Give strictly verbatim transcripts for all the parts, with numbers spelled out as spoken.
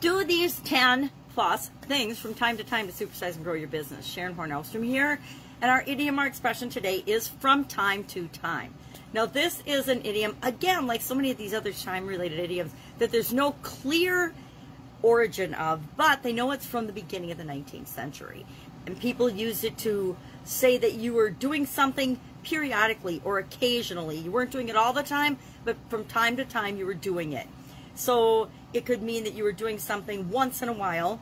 Do these ten plus things from time to time to supersize and grow your business. Sharon Horne-Ellstrom here, and our idiom or expression today is from time to time. Now this is an idiom, again, like so many of these other time-related idioms, that there's no clear origin of, but they know it's from the beginning of the nineteenth century. And people used it to say that you were doing something periodically or occasionally. You weren't doing it all the time, but from time to time you were doing it. So it could mean that you were doing something once in a while,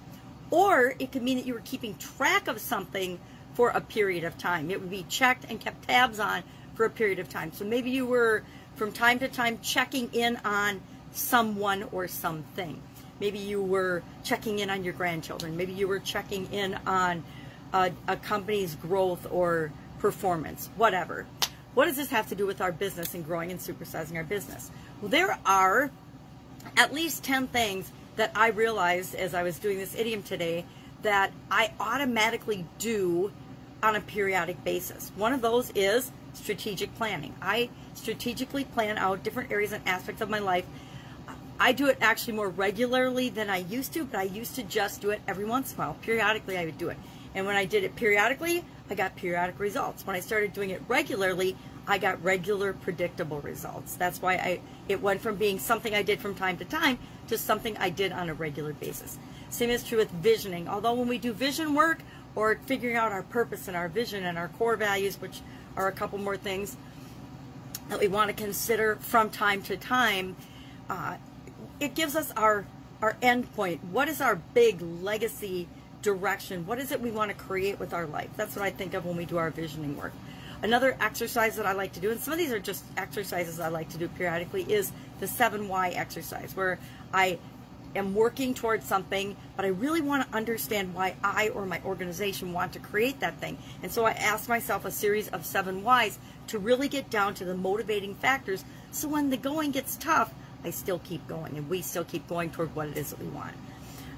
or it could mean that you were keeping track of something for a period of time. It would be checked and kept tabs on for a period of time. So maybe you were from time to time checking in on someone or something. Maybe you were checking in on your grandchildren. Maybe you were checking in on a, a company's growth or performance, whatever. What does this have to do with our business and growing and supersizing our business? Well, there are at least ten things that I realized as I was doing this idiom today that I automatically do on a periodic basis. One of those is strategic planning. I strategically plan out different areas and aspects of my life. I do it actually more regularly than I used to, but I used to just do it every once in a while. Periodically, I would do it. And when I did it periodically, I got periodic results. When I started doing it regularly, I got regular, predictable results. That's why I it went from being something I did from time to time to something I did on a regular basis. Same is true with visioning. Although when we do vision work or figuring out our purpose and our vision and our core values, which are a couple more things that we want to consider from time to time, uh, it gives us our, our end point. What is our big legacy direction? What is it we want to create with our life? That's what I think of when we do our visioning work. Another exercise that I like to do, and some of these are just exercises I like to do periodically, is the seven why exercise, where I am working towards something, but I really want to understand why I or my organization want to create that thing. And so I ask myself a series of seven whys to really get down to the motivating factors, so when the going gets tough, I still keep going, and we still keep going toward what it is that we want.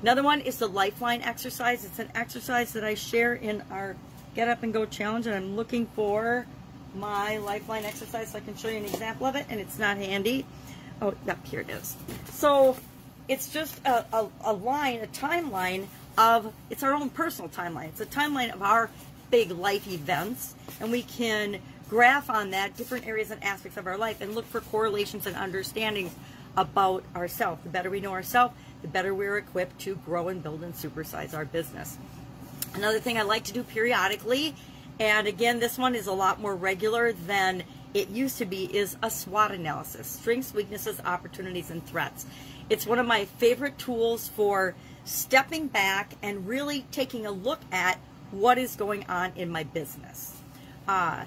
Another one is the lifeline exercise. It's an exercise that I share in our Get Up and Go challenge, and I'm looking for my lifeline exercise so I can show you an example of it, and it's not handy. Oh, yep, here it is. So it's just a, a, a line, a timeline of, it's our own personal timeline. It's a timeline of our big life events, and we can graph on that different areas and aspects of our life and look for correlations and understandings about ourselves. The better we know ourselves, the better we're equipped to grow and build and supersize our business. Another thing I like to do periodically, and again, this one is a lot more regular than it used to be, is a SWOT analysis: strengths, weaknesses, opportunities, and threats. It's one of my favorite tools for stepping back and really taking a look at what is going on in my business. Uh,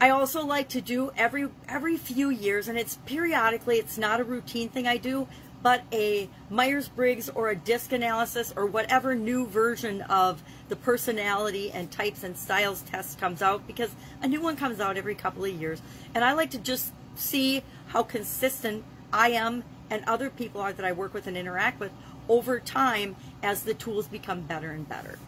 I also like to do every every few years, and it's periodically, it's not a routine thing I do, but a Myers-Briggs or a DISC analysis or whatever new version of the personality and types and styles test comes out, because a new one comes out every couple of years. And I like to just see how consistent I am and other people are that I work with and interact with over time as the tools become better and better.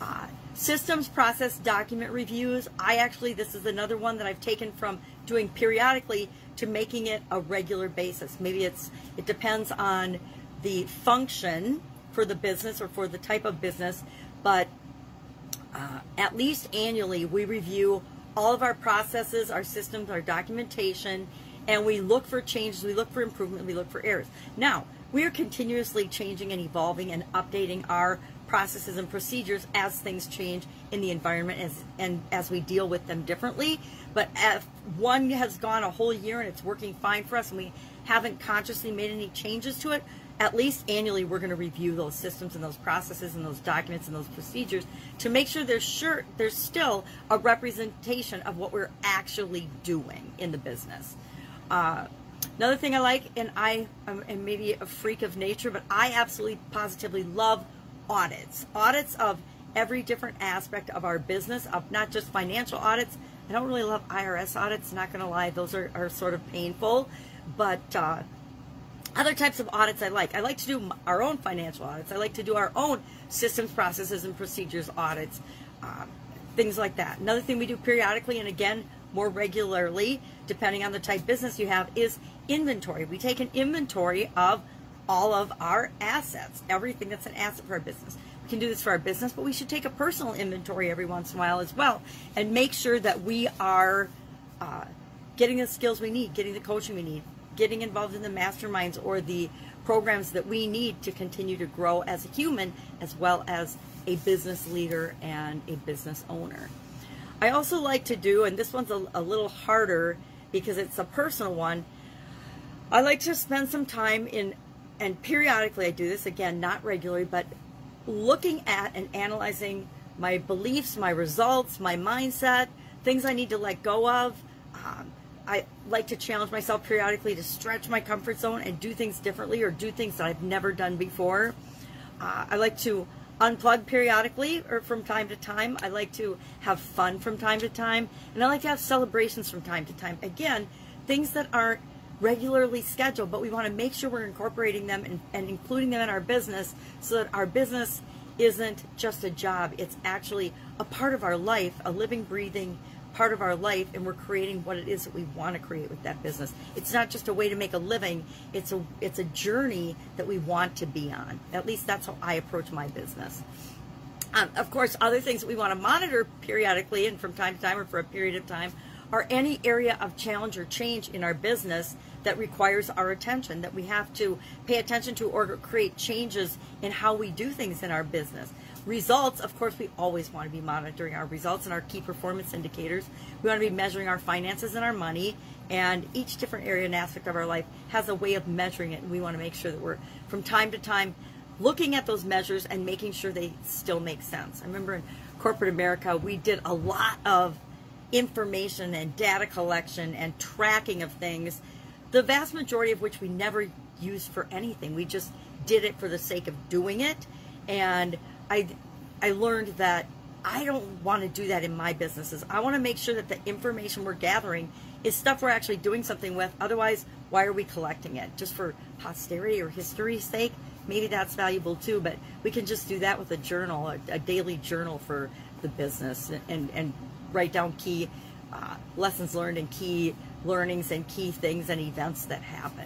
Uh, systems, process, document reviews. I actually, this is another one that I've taken from doing periodically to making it a regular basis. Maybe it's, it depends on the function for the business or for the type of business, but uh, at least annually we review all of our processes, our systems, our documentation, and we look for changes, we look for improvement, we look for errors. Now, we are continuously changing and evolving and updating our processes and procedures as things change in the environment as, and as we deal with them differently. But if one has gone a whole year and it's working fine for us and we haven't consciously made any changes to it, at least annually we're going to review those systems and those processes and those documents and those procedures to make sure there's, sure, there's still a representation of what we're actually doing in the business. Uh, another thing I like, and I am maybe a freak of nature, but I absolutely positively love audits. Audits of every different aspect of our business, of not just financial audits. I don't really love I R S audits, not going to lie. Those are, are sort of painful. But uh, other types of audits I like. I like to do our own financial audits. I like to do our own systems, processes, and procedures audits, uh, things like that. Another thing we do periodically, and again, more regularly, depending on the type of business you have, is inventory. We take an inventory of all of our assets, everything that's an asset for our business. We can do this for our business, but we should take a personal inventory every once in a while as well and make sure that we are uh, getting the skills we need, getting the coaching we need, getting involved in the masterminds or the programs that we need to continue to grow as a human as well as a business leader and a business owner. I also like to do, and this one's a, a little harder because it's a personal one, I like to spend some time in, and periodically I do this, again, not regularly, but looking at and analyzing my beliefs, my results, my mindset, things I need to let go of. Um, I like to challenge myself periodically to stretch my comfort zone and do things differently or do things that I've never done before. Uh, I like to unplug periodically or from time to time. I like to have fun from time to time. And I like to have celebrations from time to time. Again, things that aren't regularly scheduled, but we want to make sure we're incorporating them and, and including them in our business so that our business isn't just a job. It's actually a part of our life, a living, breathing part of our life, and we're creating what it is that we want to create with that business. It's not just a way to make a living, it's a, it's a journey that we want to be on. At least that's how I approach my business. Um, of course, other things that we want to monitor periodically and from time to time or for a period of time or any area of challenge or change in our business that requires our attention, that we have to pay attention to or create changes in how we do things in our business. Results, of course, we always want to be monitoring our results and our key performance indicators. We want to be measuring our finances and our money, and each different area and aspect of our life has a way of measuring it, and we want to make sure that we're, from time to time, looking at those measures and making sure they still make sense. I remember in corporate America, we did a lot of information and data collection and tracking of things, the vast majority of which we never used for anything. We just did it for the sake of doing it. And I, I learned that I don't want to do that in my businesses. I want to make sure that the information we're gathering is stuff we're actually doing something with. Otherwise, why are we collecting it? Just for posterity or history's sake? Maybe that's valuable too, but we can just do that with a journal, a, a daily journal for the business, and, and write down key uh, lessons learned and key learnings and key things and events that happen.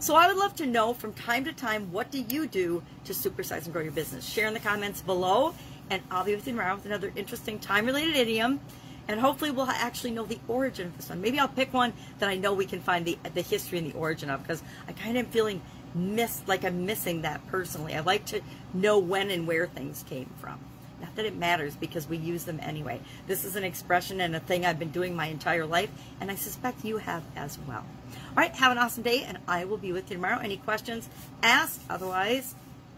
So I would love to know from time to time, what do you do to supersize and grow your business? Share in the comments below, and I'll be with you around with another interesting time-related idiom, and hopefully we'll actually know the origin of this one. Maybe I'll pick one that I know we can find the, the history and the origin of, because I kind of am feeling missed, like I'm missing that personally. I like to know when and where things came from. Not that it matters, because we use them anyway. This is an expression and a thing I've been doing my entire life, and I suspect you have as well. All right, have an awesome day, and I will be with you tomorrow. Any questions, ask. Otherwise,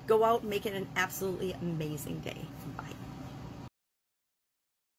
go out and make it an absolutely amazing day. Bye.